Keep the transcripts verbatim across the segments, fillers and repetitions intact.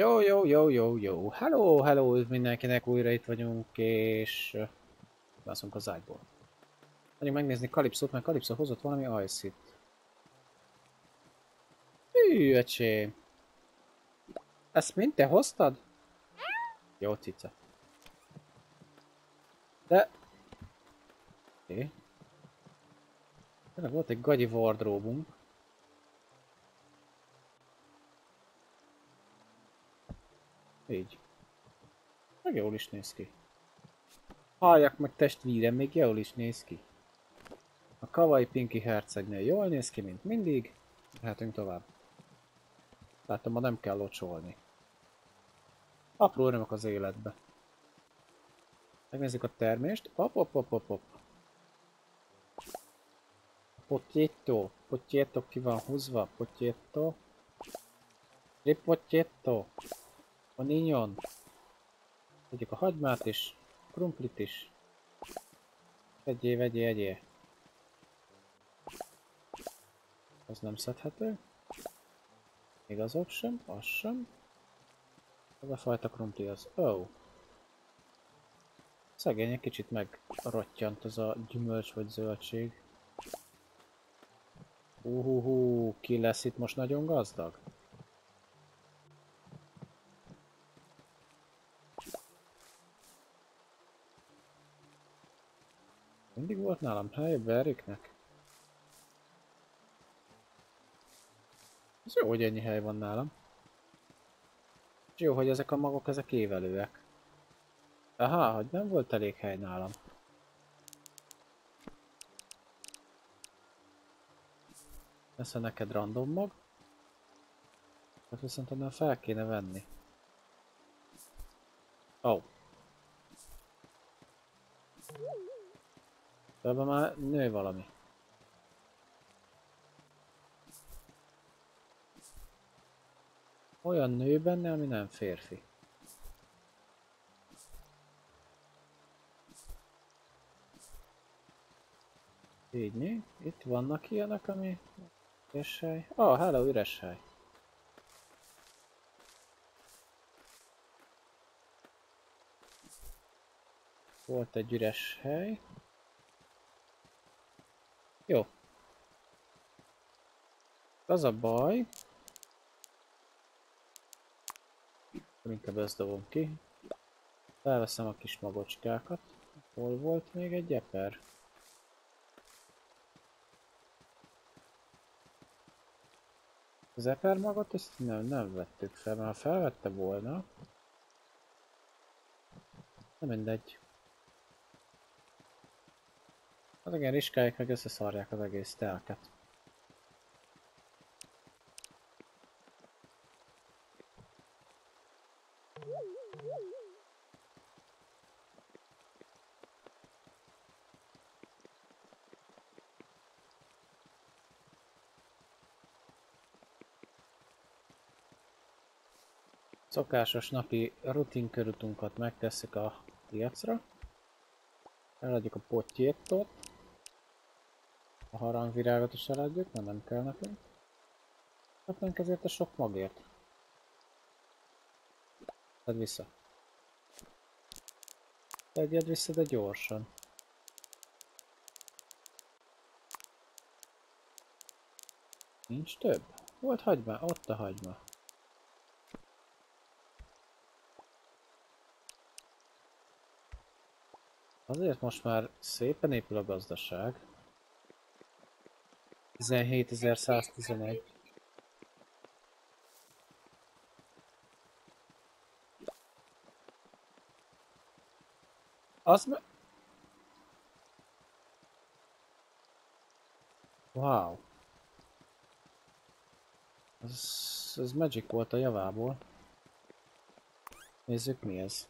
Jó, jó, jó, jó, jó. Hello, hello mindenkinek, újra itt vagyunk, és... Vászunk a zágyból. Menjünk megnézni Calypsót, mert Calypso hozott valami ajszit. Hű, öcsém. Ezt mind te hoztad? Jó, cica. De... Oké. Tényleg volt egy gagyi wardróbunk. Így. Meg jól is néz ki. Halljak meg testvérem, még jól is néz ki. A kawaii Pinky hercegnél jól néz ki, mint mindig. Mehetünk tovább. Látom, ma nem kell locsolni. Apró örömök az életbe. Megnézzük a termést. Op, op, op, op, op. Potyétó. Potyétó ki van húzva. Potyétó. Ripotyétó. A ninyon. Vegyük a hagymát is, a krumplit is. Vegyél, vegyél, vegyél. Az nem szedhető. Még azok sem, az sem. Az a fajta krumpli az. Ó. Oh. Szegény egy kicsit megrottyant az a gyümölcs vagy zöldség. Uhuhu, ki lesz itt most nagyon gazdag? Mindig volt nálam hely Beriknek. Ez jó, hogy ennyi hely van nálam. És jó, hogy ezek a magok, ezek évelőek. Aha, hogy nem volt elég hely nálam. Ez a neked random mag. Hát viszont onnan fel kéne venni. Ó. Oh. Ebben már nő valami. Olyan nő benne, ami nem férfi. Így né? Itt vannak ilyenek, ami... Üres hely. Ah, hello, üres hely. Volt egy üres hely. Jó. Az a baj. Inkább ezt dobom ki. Felveszem a kis magocskákat. Hol volt még egy eper? Az eper magot ezt nem, nem vettük fel, mert ha felvette volna. Nem mindegy. Hát igen, riskálják, meg összeszarják az egész telket. Szokásos napi rutin körutunkat megtesszük a piacra. Eladjuk a potyétot. A harangvirágot is eladjuk, mert nem kell nekünk. Kapnánk ezért a sok magért. Tedd vissza. Tegyed vissza, de gyorsan. Nincs több? Volt hagyma? Ott a hagyma. Azért most már szépen épül a gazdaság. tizenhétezer-száztizenegy. Az me... Wow. Ez, ez magic volt a javából. Nézzük, mi ez.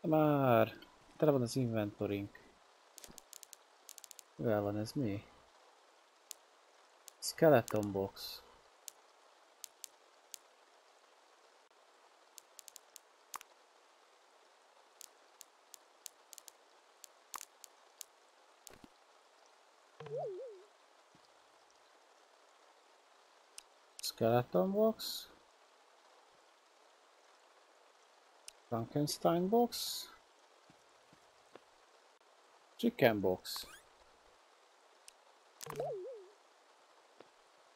Már tele van az inventorink. Mivel van ez mi? Skeleton box. Skeleton box. Frankenstein box. Chicken box.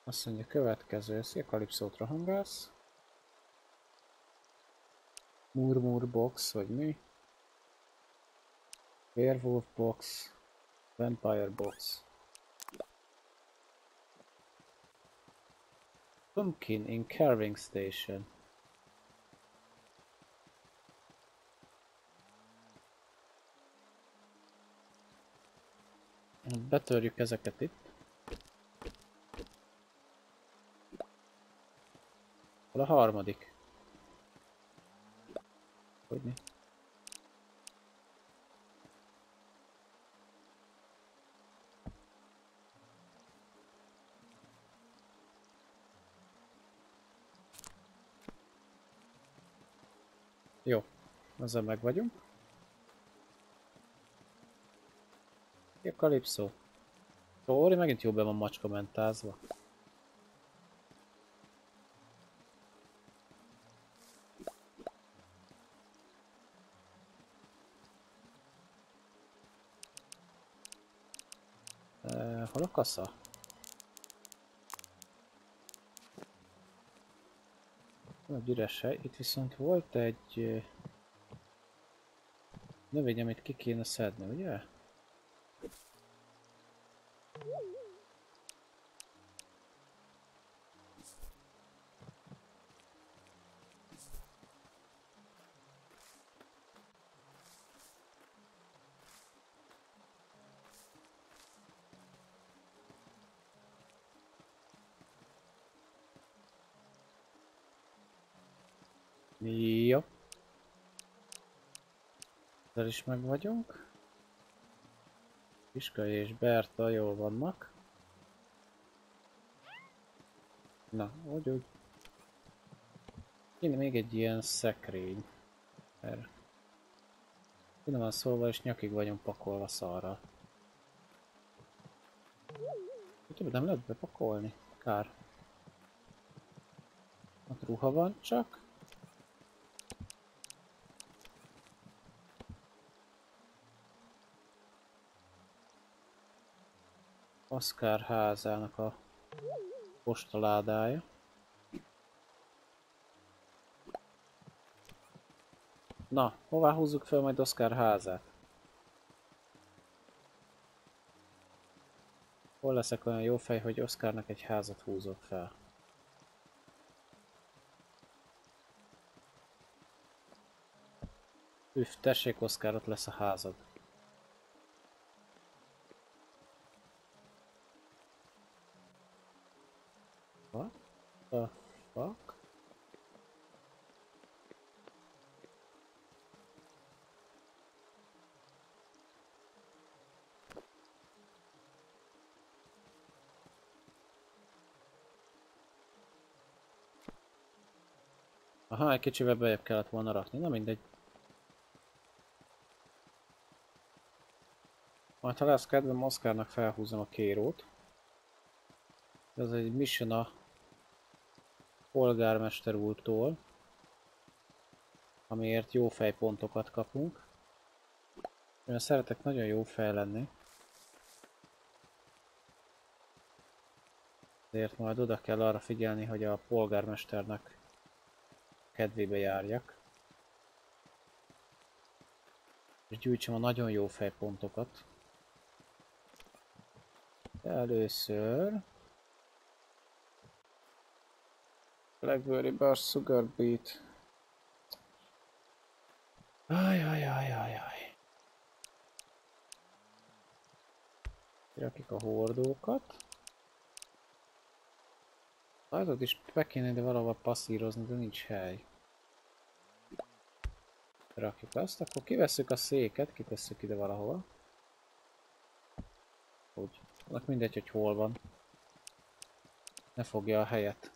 Azt mondja, következő, szia, Calypsót rohangálsz. Murmur box, vagy mi? Werewolf box. Vampire box. Pumpkin in carving station. Betörjük ezeket itt. Hol a harmadik? Hogy mi? Jó, ezzel meg vagyunk. Jó, Calypso. Tóri megint jobban van macska mentázva. Uh, hol a kasza? Egy üres hely. Itt viszont volt egy növény, amit ki kéne szedni, ugye? Jó. Ezzel is meg vagyunk. Kiskai és Berta jól vannak. Na, úgy, úgy. Kéne még egy ilyen szekrény. Erre. Finoman szólva és nyakig vagyunk pakolva szarra. Többet nem lehet bepakolni. Kár. Ott ruha van csak. Oszkár házának a postaládája. Na, hová húzzuk fel majd Oszkár házát? Hol leszek olyan jó fej, hogy Oszkárnak egy házat húzok fel? Üff, tessék Oszkár, ott lesz a házad. The fuck? Aha, egy kicsivel bejebb kellett volna rakni, na mindegy. Majd ha lesz kedvem, Oszkárnak felhúzom a kérót. Ez egy mission a polgármester úrtól, amiért jó fejpontokat kapunk. Én szeretek nagyon jó fej lenni. Ezért majd oda kell arra figyelni, hogy a polgármesternek kedvébe járjak. És gyűjtsem a nagyon jó fejpontokat. Először... Blackberry bar, sugar beet. Ajajajajajaj. Kirakik a hordókat. Rajtot is be kéne ide valahova passzírozni, de nincs hely. Rakjuk azt, akkor kivesszük a széket, kitesszük ide valahova. Úgy. Annak mindegy, hogy hol van. Ne fogja a helyet.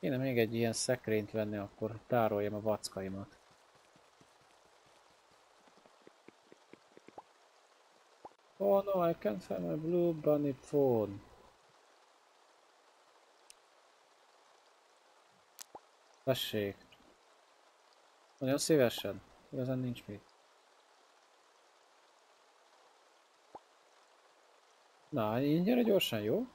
Kéne még egy ilyen szekrényt venni, akkor tároljam a vackaimat. Ó, Oh no, I can't find my blue bunny phone. Tessék. Nagyon szívesen. Igazán nincs mit. Na, így gyere gyorsan, jó?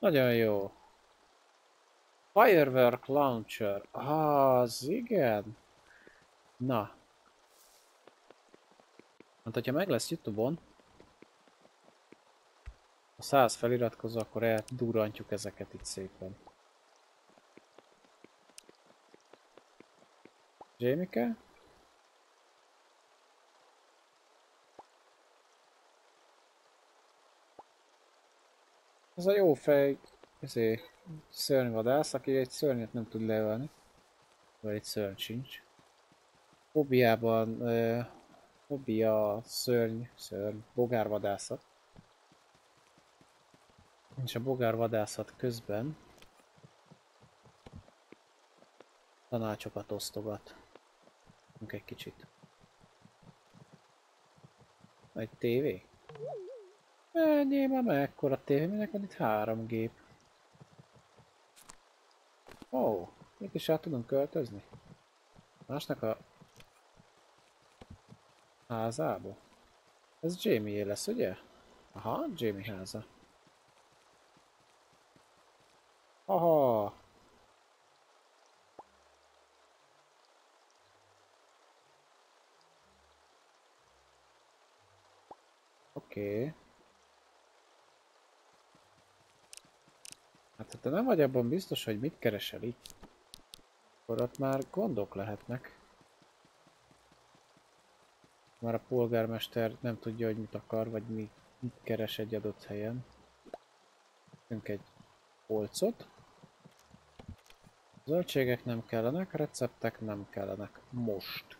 Nagyon jó. Firework launcher. Az igen. Na. Hát, hogyha meg lesz YouTube-on, ha száz feliratkozó, akkor eldurrantjuk ezeket itt szépen. Jamie-ke? Ez a jó fej, ezért szörnyvadász, aki egy szörnyet nem tud leölni. Vagy egy szörny sincs. Hobbiában, uh, hobbia szörny, szörny, bogárvadászat. És a bogárvadászat közben tanácsokat osztogat. Mink egy kicsit. Egy tévé? Ennyi, már mekkora tévé, minek van itt három gép. Ó, oh, mit is át tudunk költözni? Másnak a házába. Ez Jamie-é lesz, ugye? Aha, Jamie háza. Aha! Oké. Okay. Hát ha te nem vagy abban biztos, hogy mit keresel itt, akkor ott már gondok lehetnek. Már a polgármester nem tudja, hogy mit akar, vagy mit, mit keres egy adott helyen. Tünk egy polcot. Zöldségek nem kellenek, receptek nem kellenek. Most.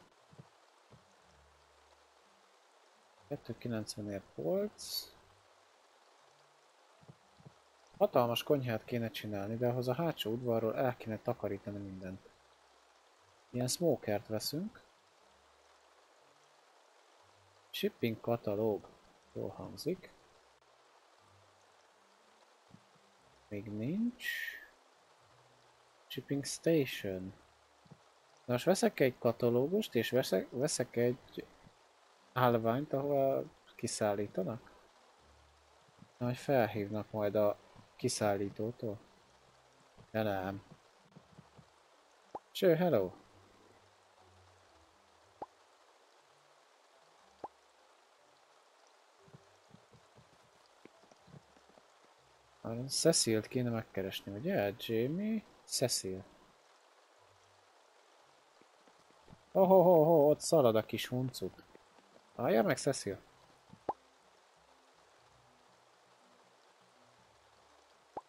kétszázkilencvenért polc. Hatalmas konyhát kéne csinálni, de ahhoz a hátsó udvarról el kéne takarítani mindent. Ilyen smokert veszünk. Shipping katalóg. Jól hangzik. Még nincs. Shipping station. Na most veszek egy katalógust, és veszek, veszek egy állványt, ahova kiszállítanak. Na, hogy felhívnak majd a kiszállítótól. De nem. Ső, hello! Cecilt kéne megkeresni, ugye? Jamie, Cecil. Oh, oh, oh, oh, ott szalad a kis huncuk. Állja meg, Cecil!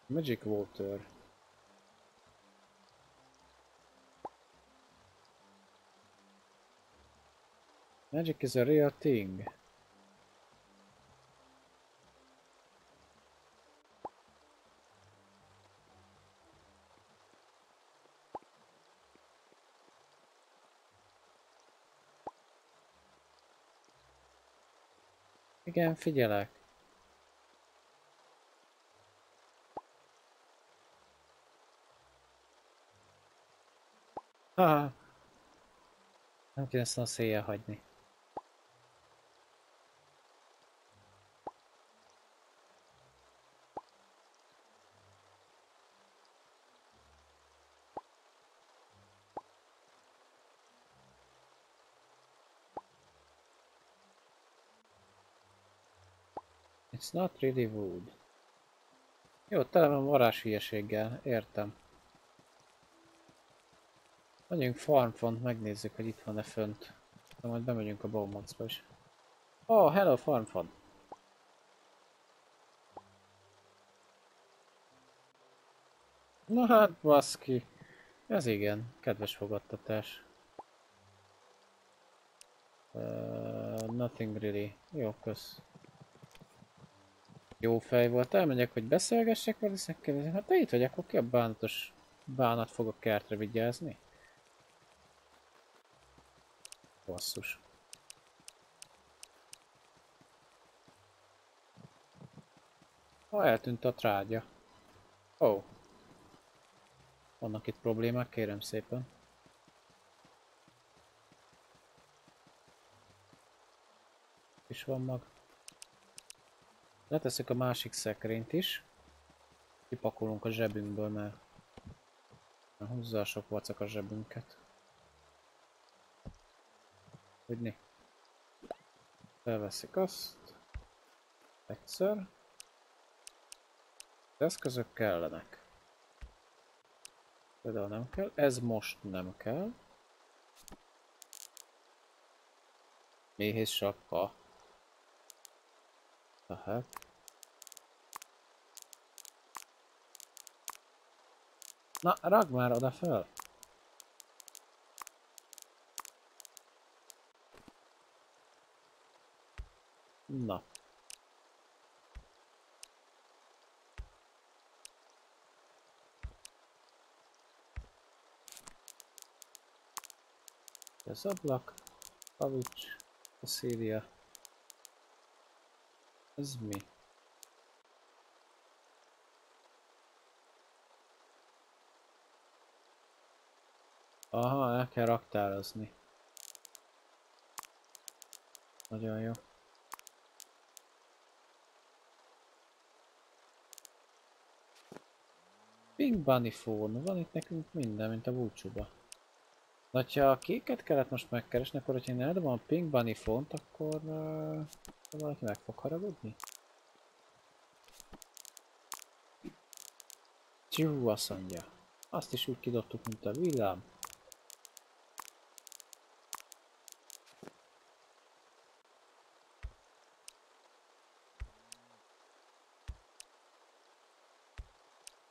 Magic Water. Magic is a real thing. Igen, figyelek. Ah, nem kéne ezt a széjjel hagyni. It's not really wood. Jó, tele van varázs hülyeséggel, értem. Menjünk farmfont, megnézzük, hogy itt van-e fönt. De majd bemegyünk a Beaumontba is. Oh, hello farmfont! Na hát, baszki! Ez igen, kedves fogadtatás. Uh, nothing really. Jó, kösz. Jó fej volt, elmegyek, hogy beszélgessek, vagy ezek kérdezik, hát te itt vagy, akkor ki a bánatos bánat fog a kertre vigyázni? Basszus. Ha eltűnt a trágya. Ó. Oh. Vannak itt problémák, kérem szépen. Is van mag. Leteszek a másik szekrényt is. Kipakolunk a zsebünkből, mert hozzá sok vacak a zsebünket. Hogyni? Felveszik azt. Egyszer. Az eszközök kellenek. Például nem kell. Ez most nem kell. Méhész sapka. Aha. Na, ragd már oda fel! Na. Ez ablak, kavics, a széria. Ez mi? Aha, el kell raktározni. Nagyon jó. Big Bunny phone. Van itt nekünk minden, mint a búcsúba. Na, ha a kéket kellett most megkeresni, akkor hogyha én eldobom a Pink Bunny font, akkor uh, valaki meg fog haragudni. Csú, azt mondja. Azt is úgy kidobtuk, mint a villám.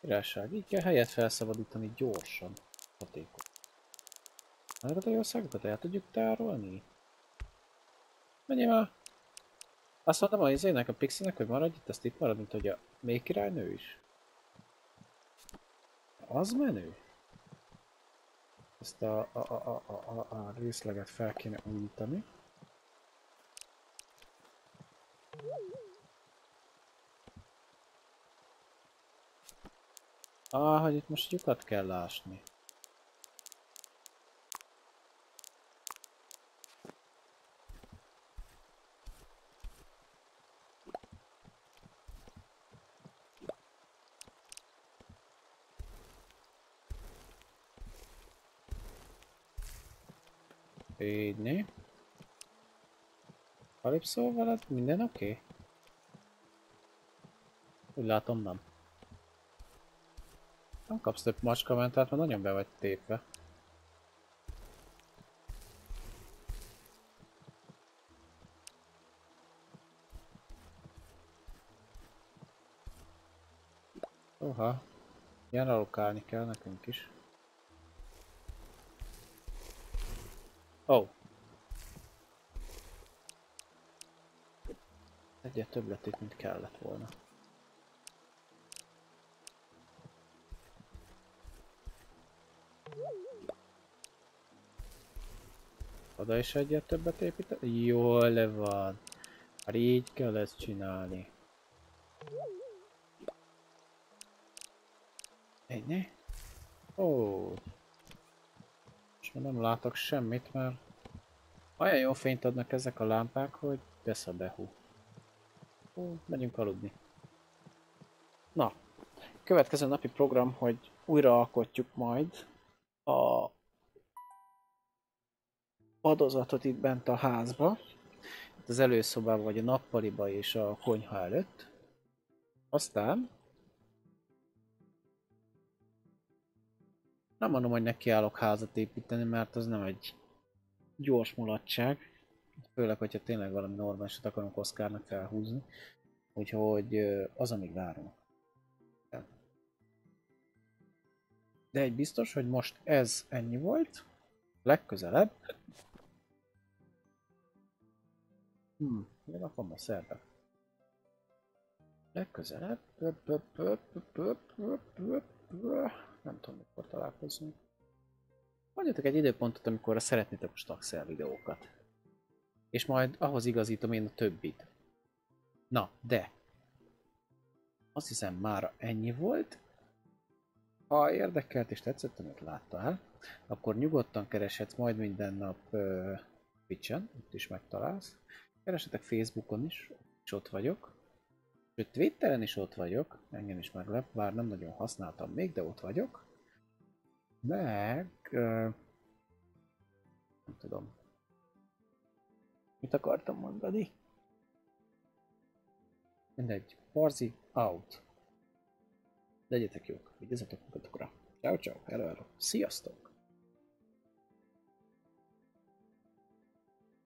Királyság, így kell helyet felszabadítani gyorsan, hatékony. Erre a jó szágokat el tudjuk tárolni? Menjél már! Azt mondtam a izének, a Pixinek, hogy maradj itt, ezt itt marad, mint hogy a még királynő is. Az menő? Ezt a, a, a, a, a, a részleget fel kéne újítani. Ah, hogy itt most lyukat kell ásni. Így, Calypso veled minden oké? Okay? Úgy látom, nem. Nem kapsz több macskamentát, mert nagyon be vagy tépve. Oha, ilyen alokálni kell nekünk is. Ó. Oh. Egyet több lett itt, mint kellett volna. Oda is egyet többet építeni? Jól van. Hát így kell ezt csinálni. Ennyi? Ó. Oh. Most már nem látok semmit, mert olyan jó fényt adnak ezek a lámpák, hogy vesz a behú. Ó, megyünk aludni. Na, következő napi program, hogy újraalkotjuk majd a padozatot itt bent a házba. Itt az előszobában, vagy a nappaliba és a konyha előtt. Aztán... Nem mondom, hogy nekiállok házat építeni, mert az nem egy gyors mulatság. Főleg, hogyha tényleg valami normálisat akarunk Oszkárnak felhúzni. Úgyhogy az, amíg várunk. De egy biztos, hogy most ez ennyi volt. Legközelebb. Hm, mi van a szerve? Legközelebb... Nem tudom, mikor találkozunk. Mondjatok egy időpontot, amikor szeretnétek a Staxel videókat. És majd ahhoz igazítom én a többit. Na, de... Azt hiszem, mára ennyi volt. Ha érdekelt és tetszett, amit láttál, akkor nyugodtan kereshetsz majd minden nap uh, Twitch-en, ott is megtalálsz. Keresetek Facebookon is, és ott vagyok. Sőt, Twitteren is ott vagyok, engem is meglep, bár nem nagyon használtam még, de ott vagyok. Meg... Uh, nem tudom. Mit akartam mondani? Mindegy, parzi out. Legyetek jók, vigyázzatok magatokra. Ciao, ciao, hello, hello. Sziasztok!